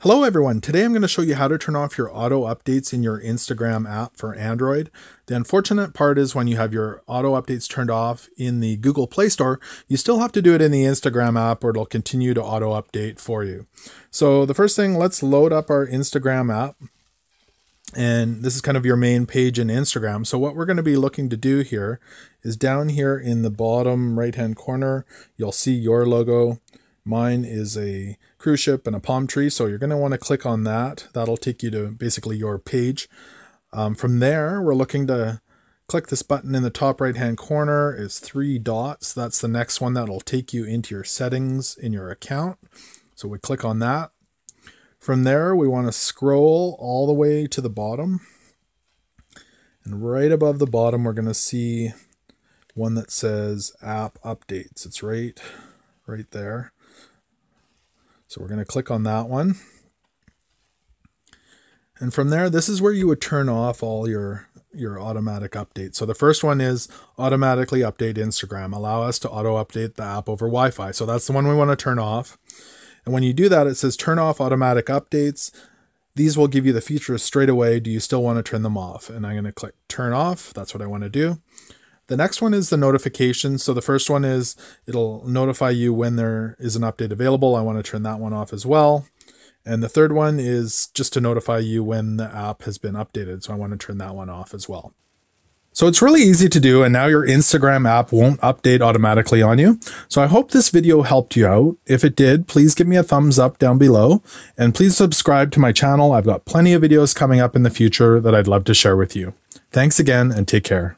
Hello everyone, today I'm going to show you how to turn off your auto updates in your Instagram app for Android. The unfortunate part is when you have your auto updates turned off in the Google Play Store, you still have to do it in the Instagram app or it'll continue to auto update for you. So the first thing, let's load up our Instagram app. And this is kind of your main page in Instagram. So what we're going to be looking to do here is down here in the bottom right-hand corner, you'll see your logo. Mine is a cruise ship and a palm tree, so you're going to want to click on that. That'll take you to basically your page. From there, we're looking to click this button in the top right-hand corner. It's three dots. That's the next one that'll take you into your settings in your account. So we click on that. From there, we want to scroll all the way to the bottom. And right above the bottom, we're going to see one that says App Updates. It's right there. So we're going to click on that one. And from there, this is where you would turn off all your automatic updates. So the first one is automatically update Instagram. Allow us to auto update the app over Wi-Fi. So that's the one we want to turn off. And when you do that, it says turn off automatic updates. These will give you the feature straight away. Do you still want to turn them off? And I'm going to click turn off. That's what I want to do. The next one is the notifications. So the first one is it'll notify you when there is an update available. I want to turn that one off as well. And the third one is just to notify you when the app has been updated. So I want to turn that one off as well. So it's really easy to do, and now your Instagram app won't update automatically on you. So I hope this video helped you out. If it did, please give me a thumbs up down below and please subscribe to my channel. I've got plenty of videos coming up in the future that I'd love to share with you. Thanks again and take care.